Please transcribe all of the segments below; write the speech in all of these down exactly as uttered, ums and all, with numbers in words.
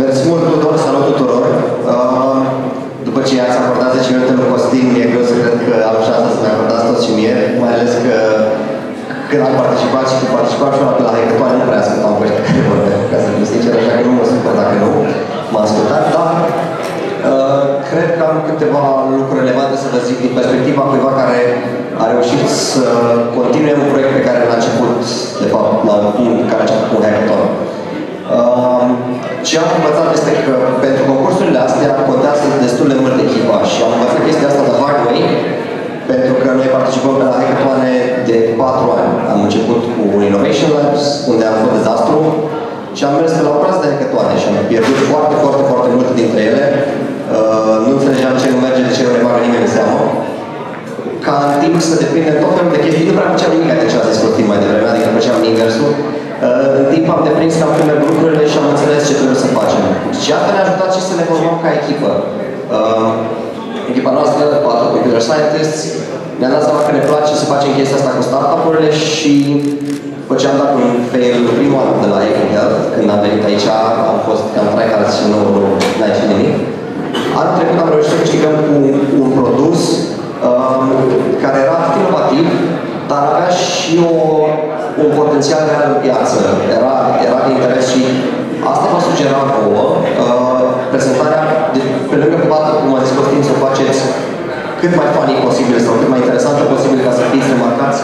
Mersi mult tuturor, salut tuturor! După ce ați acordat zece minute lui Costin, e greu să cred că am șansa să mi-a acordat toți și mie, mai ales că când am participat și când participat și la hackathon, nu prea ascultam pe ăștia care vorbesc, ca să fiu sincer, așa că nu mă ascultat dacă nu m-a ascultat, dar uh, cred că am câteva lucruri relevante să vă zic din perspectiva cuiva care a reușit să continue un proiect pe care l-a început, de fapt, la un care a început cu un hackathon. Uh, ce am învățat este că pentru concursurile astea contează destul de mult echipa și am învățat chestia asta de hard way, pentru că noi participăm pe la hackathon-e de patru ani. Am început cu Innovation Labs, unde am fost dezastru, și am mers pe la o clasă de hackathon și am pierdut foarte, foarte, foarte multe dintre ele. Uh, nu înțelegeam ce nu merge, de ce nu ne bagă nimeni în seamă. Ca în timp să depinde tot felul de chestii, nu prea am făceam nimic de ce a zis Costin mai devreme, adică făceam inversul. Uh, în timp am deprins cam cum merg lucrurile și am înțeles ce trebuie să facem. Și asta ne-a ajutat și să ne formăm ca echipă. Uh, echipa noastră, patru computer scientists, ne-a dat seama că ne place să facem chestia asta cu startup-urile și făceam dacă un fail primul an de la Hacking Health, când am venit aici, am fost cam trei și nu n-ai și nimic. Anul trecut am reușit să câștigăm cu un, un produs um, care era inovativ, dar avea și o, un potențial real în piață. Era, era de interes și asta vă sugeram vouă. Uh, prezentarea, de, pe lângă faptul că, cum a zis Costin, să o faceți cât mai funny posibil sau cât mai interesantă posibil ca să fiți remarcați,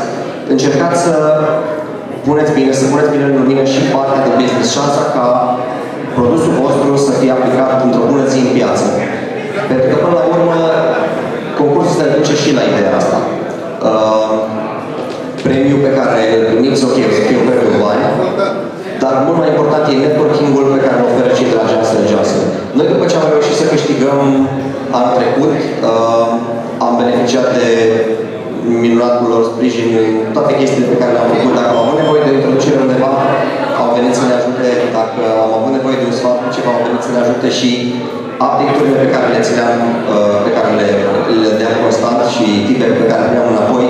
încercați să puneți bine, să puneți bine în lumină și partea de business, șansa ca produsul vostru să fie aplicat într-o bună zi în piață. Pentru că, până la urmă, concursul se reduce și la ideea asta. Uh, premiul pe care îl primiți, ok, o să fie un premiu de bani, dar mult mai important e networking-ul pe care îl oferă cei de la Jansel. Noi, după ce am reușit să câștigăm anul trecut, uh, am beneficiat de minunatul lor sprijin în toate chestiile pe care le-am făcut. Dacă am avut nevoie de introducere undeva, au venit să ne ajute. Dacă am avut nevoie de un sfat cu ceva, au venit să ne ajute și update-urile pe care le țineam, uh, pe care le, le deam constant și tipele pe care le primeam înapoi,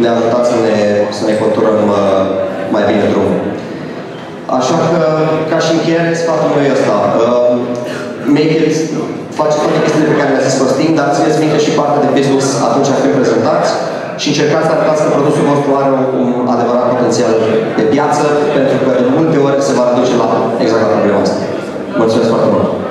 ne-a ajutat să ne, să ne conturăm uh, mai bine drumul. Așa că, ca și încheiere, sfatul meu e ăsta. Uh, make it, faceți toate chestiile pe care le-a zis Costin, dar țineți minte și partea de business atunci când prezentați și încercați să arătați că produsul vostru are un adevărat potențial de piață, pentru că de multe ori se va reduce la exact la problema asta. Mulțumesc foarte mult!